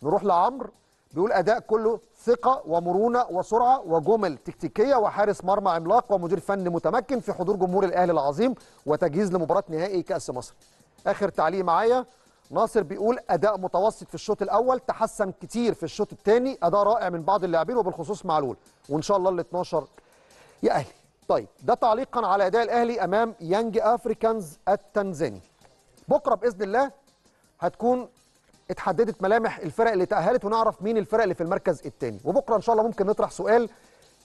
نروح لعمرو بيقول أداء كله ثقة ومرونة وسرعة وجمل تكتيكية وحارس مرمى عملاق ومدير فني متمكن في حضور جمهور الأهلي العظيم وتجهيز لمباراة نهائي كأس مصر. آخر تعليق معايا ناصر بيقول أداء متوسط في الشوط الأول، تحسن كتير في الشوط الثاني، أداء رائع من بعض اللاعبين وبالخصوص معلول، وإن شاء الله الاثناشر يا أهلي. طيب ده تعليقا على أداء الأهلي أمام يانج أفريكانز التنزاني. بكرة بإذن الله هتكون اتحددت ملامح الفرق اللي تأهلت ونعرف مين الفرق اللي في المركز الثاني، وبكره ان شاء الله ممكن نطرح سؤال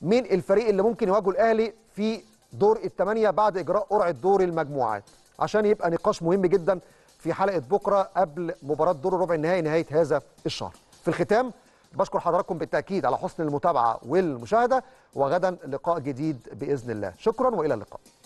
مين الفريق اللي ممكن يواجهه الاهلي في دور الثمانيه بعد اجراء قرعه دور المجموعات، عشان يبقى نقاش مهم جدا في حلقه بكره قبل مباراه دور الربع النهائي نهايه هذا الشهر. في الختام بشكر حضراتكم بالتاكيد على حسن المتابعه والمشاهده، وغدا لقاء جديد باذن الله. شكرا والى اللقاء.